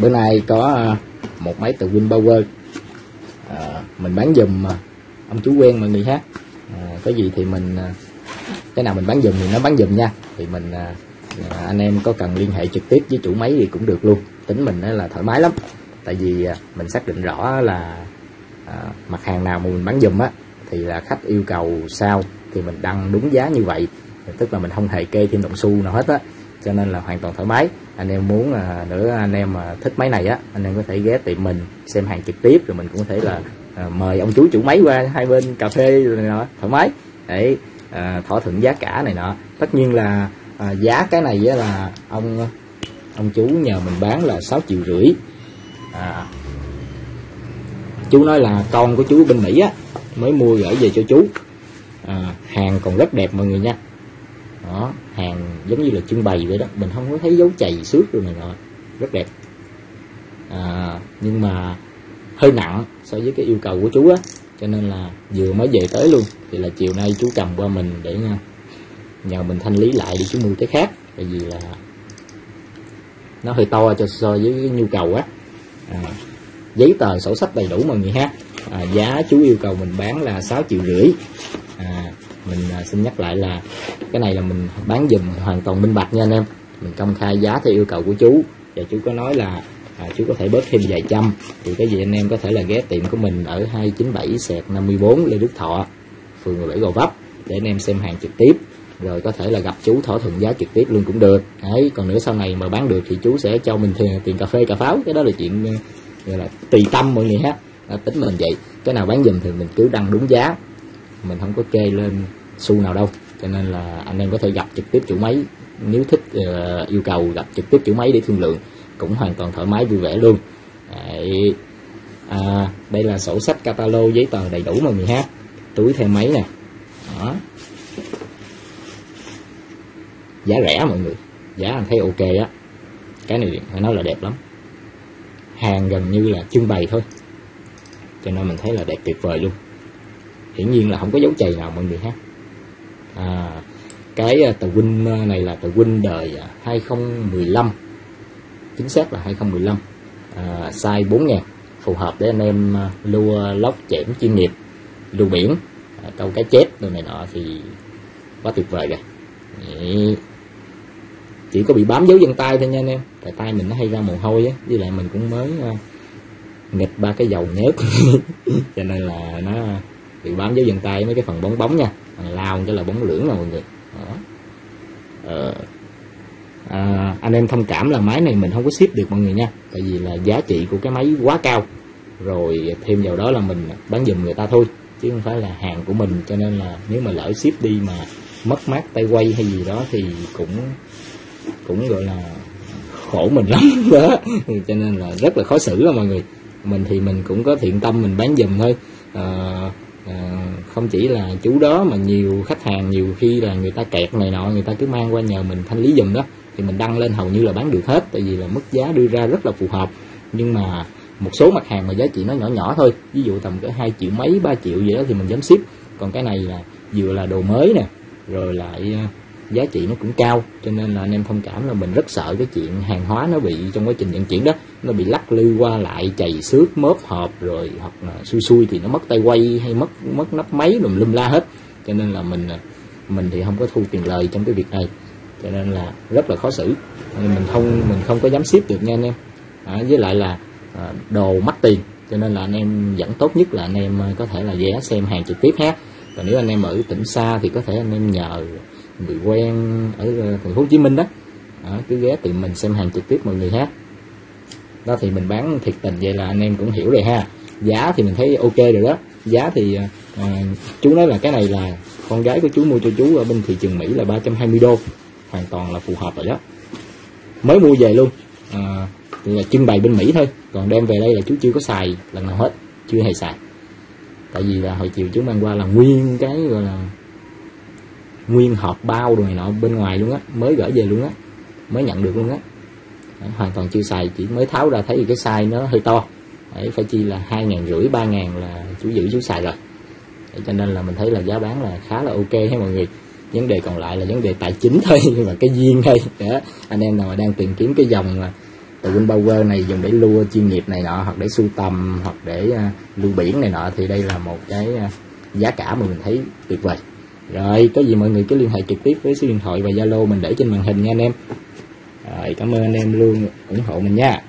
Bữa nay có một máy từ Twinpower, mình bán dùm ông chú quen mọi người ha. Có gì thì mình cái nào mình bán dùm thì nó bán dùm nha, thì mình anh em có cần liên hệ trực tiếp với chủ máy thì cũng được luôn. Tính mình là thoải mái lắm, tại vì mình xác định rõ là mặt hàng nào mà mình bán dùm á thì là khách yêu cầu sao thì mình đăng đúng giá như vậy, tức là mình không hề kê thêm đồng xu nào hết á, cho nên là hoàn toàn thoải mái. Anh em muốn nữa, anh em mà thích máy này á, anh em có thể ghé tiệm mình xem hàng trực tiếp, rồi mình cũng có thể là mời ông chú chủ máy qua hai bên cà phê rồi nọ, thoải mái để thỏa thuận giá cả này nọ. Tất nhiên là giá cái này á là ông chú nhờ mình bán là 6,5 triệu. Chú nói là con của chú bên Mỹ á mới mua gửi về cho chú, hàng còn rất đẹp mọi người nha. Đó, hàng giống như là trưng bày vậy đó, mình không có thấy dấu chày xước rồi này nọ, rất đẹp. Nhưng mà hơi nặng so với cái yêu cầu của chú á, cho nên là vừa mới về tới luôn, thì là chiều nay chú cầm qua mình để nhờ mình thanh lý lại để chú mua cái khác, tại vì là nó hơi to cho so với cái nhu cầu á. Giấy tờ sổ sách đầy đủ mọi người ha. Giá chú yêu cầu mình bán là 6,5 triệu. Mình xin nhắc lại là cái này là mình bán dùm hoàn toàn minh bạch nha anh em, mình công khai giá theo yêu cầu của chú, và chú có nói là chú có thể bớt thêm vài trăm, thì cái gì anh em có thể là ghé tiệm của mình ở 297/54 Lê Đức Thọ, phường 17 Gò Vấp để anh em xem hàng trực tiếp, rồi có thể là gặp chú thỏa thuận giá trực tiếp luôn cũng được. Đấy, còn nữa sau này mà bán được thì chú sẽ cho mình tiền cà phê cà pháo, cái đó là chuyện gọi là tùy tâm mọi người ha. Tính mình vậy, cái nào bán dùm thì mình cứ đăng đúng giá, mình không có kê lên xu nào đâu, cho nên là anh em có thể gặp trực tiếp chủ máy, nếu thích yêu cầu gặp trực tiếp chủ máy để thương lượng cũng hoàn toàn thoải mái vui vẻ luôn. Đây là sổ sách catalog, giấy tờ đầy đủ mọi người ha, túi theo máy nè. Đó, giá rẻ mọi người, giá anh thấy ok á, cái này phải nói là đẹp lắm, hàng gần như là trưng bày thôi, cho nên mình thấy là đẹp tuyệt vời luôn. Hiển nhiên là không có dấu chày nào mọi người ha. Cái tờ Win này là tờ Win đời 2015, chính xác là 2015, size 4000, phù hợp để anh em lua lóc chẽm chuyên nghiệp, lua biển, câu cá chép đồ này nọ thì quá tuyệt vời rồi. Chỉ có bị bám dấu vân tay thôi nha anh em, tại tay mình nó hay ra mồ hôi á, với lại mình cũng mới nghịch ba cái dầu nhớt cho nên là nó bị bám dấu vân tay mấy cái phần bóng bóng nha, mình lao cho là bóng lưỡng nè mọi người. Đó. Anh em thông cảm là máy này mình không có ship được mọi người nha, tại vì là giá trị của cái máy quá cao, rồi thêm vào đó là mình bán giùm người ta thôi chứ không phải là hàng của mình, cho nên là nếu mà lỡ ship đi mà mất mát tay quay hay gì đó thì cũng gọi là khổ mình lắm đó, cho nên là rất là khó xử đó mọi người. Mình thì mình cũng có thiện tâm mình bán giùm thôi, không chỉ là chú đó mà nhiều khách hàng nhiều khi là người ta kẹt này nọ, người ta cứ mang qua nhờ mình thanh lý giùm đó, thì mình đăng lên hầu như là bán được hết, tại vì là mức giá đưa ra rất là phù hợp. Nhưng mà một số mặt hàng mà giá trị nó nhỏ nhỏ thôi, ví dụ tầm cỡ 2 triệu mấy 3 triệu gì đó thì mình dám ship, còn cái này là vừa là đồ mới nè, rồi lại giá trị nó cũng cao, cho nên là anh em thông cảm là mình rất sợ cái chuyện hàng hóa nó bị trong quá trình vận chuyển đó, nó bị lắc lư qua lại, chày xước mớp hộp, rồi hoặc là xui thì nó mất tay quay hay mất nắp máy rồi lum la hết, cho nên là mình thì không có thu tiền lời trong cái việc này, cho nên là rất là khó xử, nên mình không có dám ship được nha anh em. Với lại là đồ mắc tiền, cho nên là anh em vẫn tốt nhất là anh em có thể là ghé xem hàng trực tiếp ha. Còn nếu anh em ở tỉnh xa thì có thể anh em nhờ người quen ở thành phố Hồ Chí Minh đó, cứ ghé tiệm mình xem hàng trực tiếp mọi người ha. Đó thì mình bán thiệt tình vậy là anh em cũng hiểu rồi ha. Giá thì mình thấy ok rồi đó, giá thì chú nói là cái này là con gái của chú mua cho chú ở bên thị trường Mỹ là $320, hoàn toàn là phù hợp rồi đó, mới mua về luôn. Thì là trưng bày bên Mỹ thôi, còn đem về đây là chú chưa có xài lần nào hết, chưa hề xài, tại vì là hồi chiều chú mang qua là nguyên cái gọi là nguyên hộp bao rồi này nọ bên ngoài luôn á, mới gửi về luôn á, mới nhận được luôn á, hoàn toàn chưa xài, chỉ mới tháo ra thấy cái size nó hơi to. Đấy, phải chi là 2,500 3,000 là chú giữ chú xài rồi. Đấy, cho nên là mình thấy là giá bán là khá là ok hết mọi người. Vấn đề còn lại là vấn đề tài chính thôi, nhưng mà cái duyên thôi. Đó, anh em nào mà đang tìm kiếm cái dòng Từ Twinpower này dùng để lua chuyên nghiệp này nọ, hoặc để sưu tầm, hoặc để lưu biển này nọ, thì đây là một cái giá cả mà mình thấy tuyệt vời. Rồi có gì mọi người cứ liên hệ trực tiếp với số điện thoại và Zalo mình để trên màn hình nha anh em. Rồi, cảm ơn anh em luôn ủng hộ mình nha.